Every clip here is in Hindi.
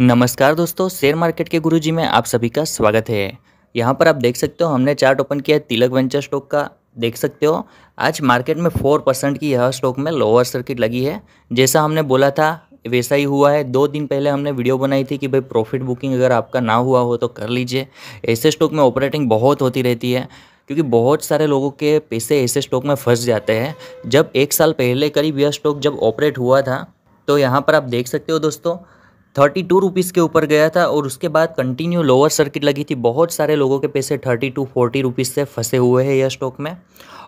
नमस्कार दोस्तों, शेयर मार्केट के गुरुजी में आप सभी का स्वागत है। यहाँ पर आप देख सकते हो हमने चार्ट ओपन किया है तिलक वेंचर स्टॉक का। देख सकते हो आज मार्केट में 4% की यह स्टॉक में लोअर सर्किट लगी है। जैसा हमने बोला था वैसा ही हुआ है। 2 दिन पहले हमने वीडियो बनाई थी कि भाई प्रॉफिट बुकिंग अगर आपका ना हुआ हो तो कर लीजिए। ऐसे स्टॉक में ऑपरेटिंग बहुत होती रहती है क्योंकि बहुत सारे लोगों के पैसे ऐसे स्टॉक में फंस जाते हैं। जब 1 साल पहले करीब यह स्टॉक जब ऑपरेट हुआ था तो यहाँ पर आप देख सकते हो दोस्तों 32 रुपीज़ के ऊपर गया था और उसके बाद कंटिन्यू लोअर सर्किट लगी थी। बहुत सारे लोगों के पैसे 32-40 रुपीज़ से फंसे हुए हैं यह स्टॉक में।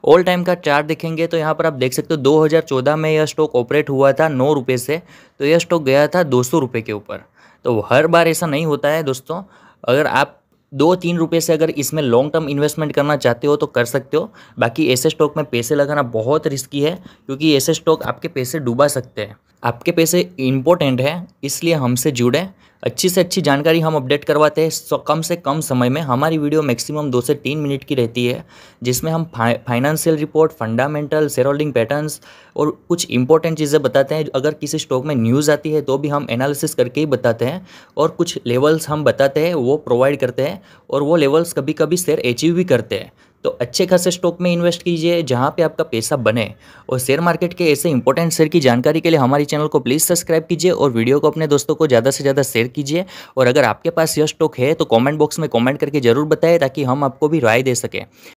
ऑल टाइम का चार्ट देखेंगे तो यहाँ पर आप देख सकते हो 2014 में यह स्टॉक ऑपरेट हुआ था 9 रुपये से, तो यह स्टॉक गया था 200 रुपये के ऊपर। तो हर बार ऐसा नहीं होता है दोस्तों। अगर आप 2-3 रुपये से अगर इसमें लॉन्ग टर्म इन्वेस्टमेंट करना चाहते हो तो कर सकते हो। बाकी ऐसे स्टॉक में पैसे लगाना बहुत रिस्की है क्योंकि ऐसे स्टॉक आपके पैसे डुबा सकते हैं। आपके पैसे इंपॉर्टेंट हैं, इसलिए हमसे जुड़ें। अच्छी से अच्छी जानकारी हम अपडेट करवाते हैं कम से कम समय में। हमारी वीडियो मैक्सिमम 2 से 3 मिनट की रहती है जिसमें हम financial report, fundamental, share holding patterns और कुछ इंपॉर्टेंट चीज़ें बताते हैं। अगर किसी स्टॉक में न्यूज़ आती है तो भी हम एनालिसिस करके ही बताते हैं और कुछ लेवल्स हम बताते हैं, वो प्रोवाइड करते हैं और वो लेवल्स कभी कभी शेयर अचीव भी करते हैं। तो अच्छे खासे स्टॉक में इन्वेस्ट कीजिए जहाँ पे आपका पैसा बने। और शेयर मार्केट के ऐसे इंपॉर्टेंट शेयर की जानकारी के लिए हमारे चैनल को प्लीज़ सब्सक्राइब कीजिए और वीडियो को अपने दोस्तों को ज़्यादा से ज़्यादा शेयर कीजिए। और अगर आपके पास यह स्टॉक है तो कमेंट बॉक्स में कमेंट करके ज़रूर बताएं ताकि हम आपको भी राय दे सकें।